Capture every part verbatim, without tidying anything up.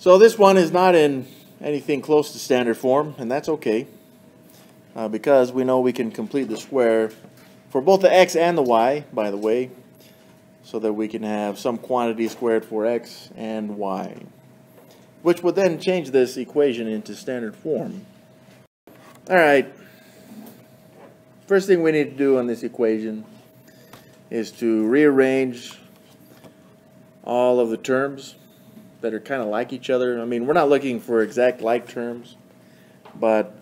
So this one is not in anything close to standard form, and that's okay, uh, because we know we can complete the square for both the x and the y, by the way, so that we can have some quantity squared for x and y, which would then change this equation into standard form. Alright, first thing we need to do on this equation is to rearrange all of the terms that are kind of like each other. I mean, we're not looking for exact like terms, but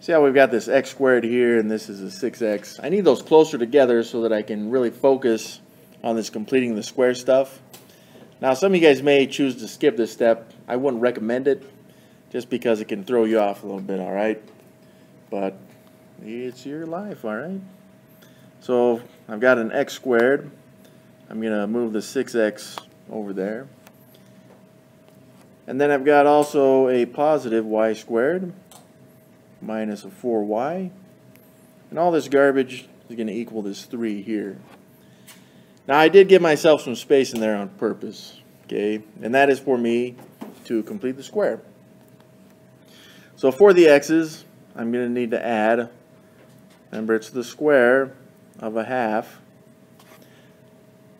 see how we've got this x squared here and this is a six x. I need those closer together so that I can really focus on this completing the square stuff. Now, some of you guys may choose to skip this step. I wouldn't recommend it just because it can throw you off a little bit, all right? But it's your life, all right? So I've got an x squared. I'm going to move the six x over there. And then I've got also a positive y squared minus a four y. And all this garbage is going to equal this three here. Now, I did give myself some space in there on purpose, okay? And that is for me to complete the square. So for the x's, I'm going to need to add, remember, it's the square of a half.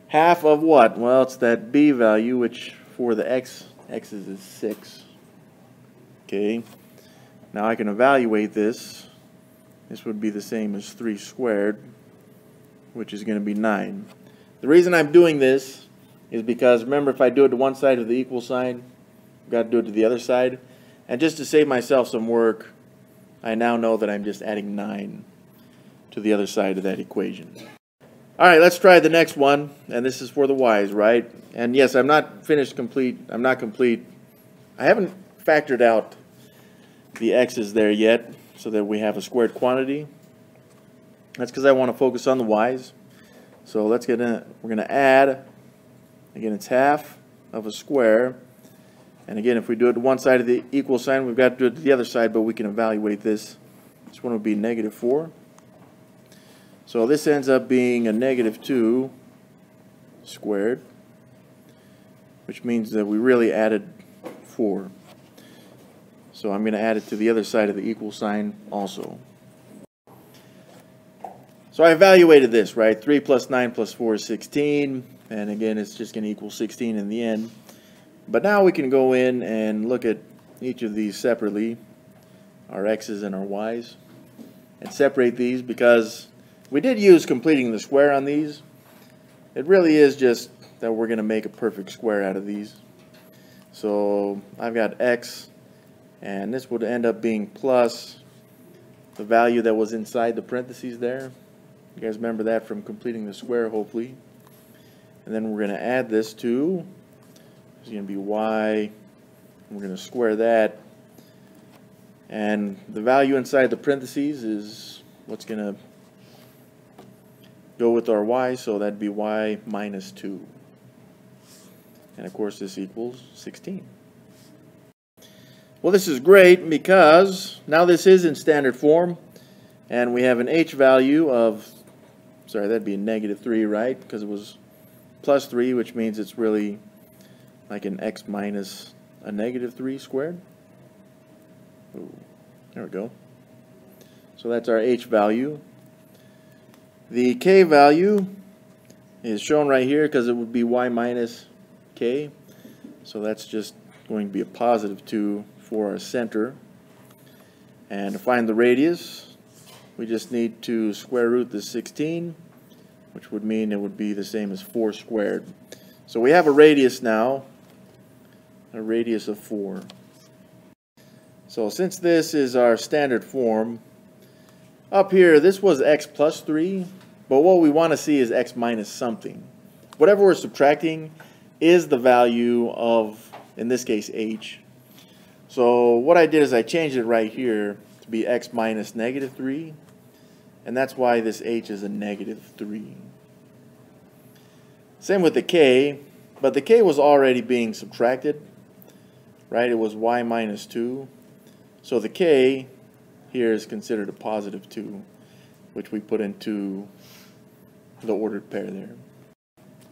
Half of what? Well, it's that b value, which for the x, x's is six. Okay? Now I can evaluate this. This would be the same as three squared, which is going to be nine. The reason I'm doing this is because, remember, if I do it to one side of the equal sign, I've got to do it to the other side. And just to save myself some work, I now know that I'm just adding nine to the other side of that equation. All right, let's try the next one. And this is for the y's, right? And yes, I'm not finished complete. I'm not complete. I haven't factored out the x's there yet so that we have a squared quantity. That's because I want to focus on the y's. So let's get in, we're going to add, again, it's half of a square. And again, if we do it to one side of the equal sign, we've got to do it to the other side, but we can evaluate this. This one would be negative four. So this ends up being a negative two squared, which means that we really added four. So I'm going to add it to the other side of the equal sign also. So I evaluated this, right? three plus nine plus four is sixteen. And again, it's just going to equal sixteen in the end. But now we can go in and look at each of these separately, our x's and our y's, and separate these because we did use completing the square on these. It really is just that we're going to make a perfect square out of these. So I've got x, and this would end up being plus the value that was inside the parentheses there. You guys remember that from completing the square, hopefully. And then we're going to add this to, it's going to be y. We're going to square that. And the value inside the parentheses is what's going to go with our y, so that'd be y minus two. And of course, this equals sixteen. Well, this is great because now this is in standard form, and we have an h value of, sorry, that'd be a negative three, right? Because it was plus three, which means it's really like an x minus a negative three squared. Ooh, there we go. So that's our h value. The k value is shown right here because it would be y minus k. So that's just going to be a positive two for our center. And to find the radius, we just need to square root the sixteen, which would mean it would be the same as four squared. So we have a radius now, a radius of four. So since this is our standard form, up here this was x plus three, but what we want to see is x minus something. Whatever we're subtracting is the value of, in this case, h. So what I did is I changed it right here to be x minus negative three, and that's why this h is a negative three. Same with the k, but the k was already being subtracted, right? It was y minus two. So the k here is considered a positive two, which we put into the ordered pair there.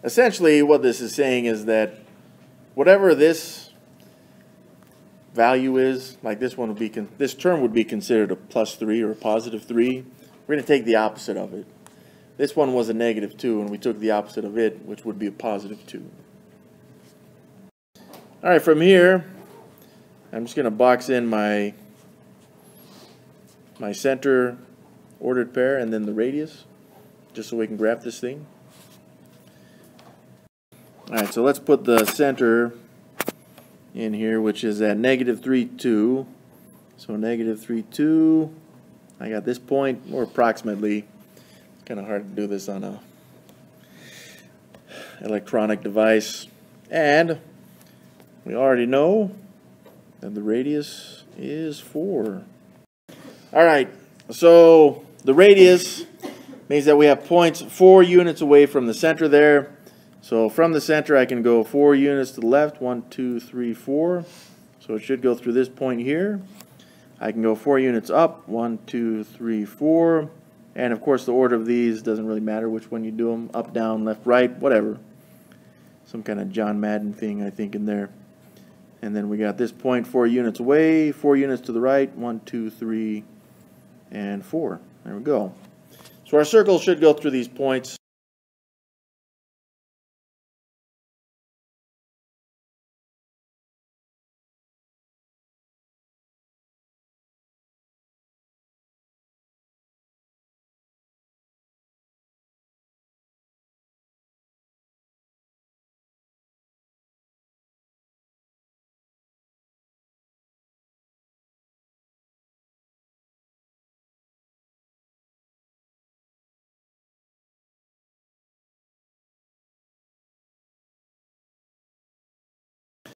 Essentially, what this is saying is that whatever this value is, like this one would be, con this term would be considered a plus three or a positive three. We're going to take the opposite of it. This one was a negative two, and we took the opposite of it, which would be a positive two. All right, from here, I'm just going to box in my, my center ordered pair and then the radius, just so we can graph this thing. All right, so let's put the center in here, which is at negative three, two. So negative three, two. I got this point, or approximately. It's kind of hard to do this on a electronic device. And we already know that the radius is four. All right, so the radius means that we have points four units away from the center there. So from the center, I can go four units to the left, one, two, three, four. So it should go through this point here. I can go four units up, one, two, three, four. And of course, the order of these doesn't really matter which one you do them, up, down, left, right, whatever. Some kind of John Madden thing, I think, in there. And then we got this point four units away, four units to the right, one, two, three, and four. There we go. So our circle should go through these points.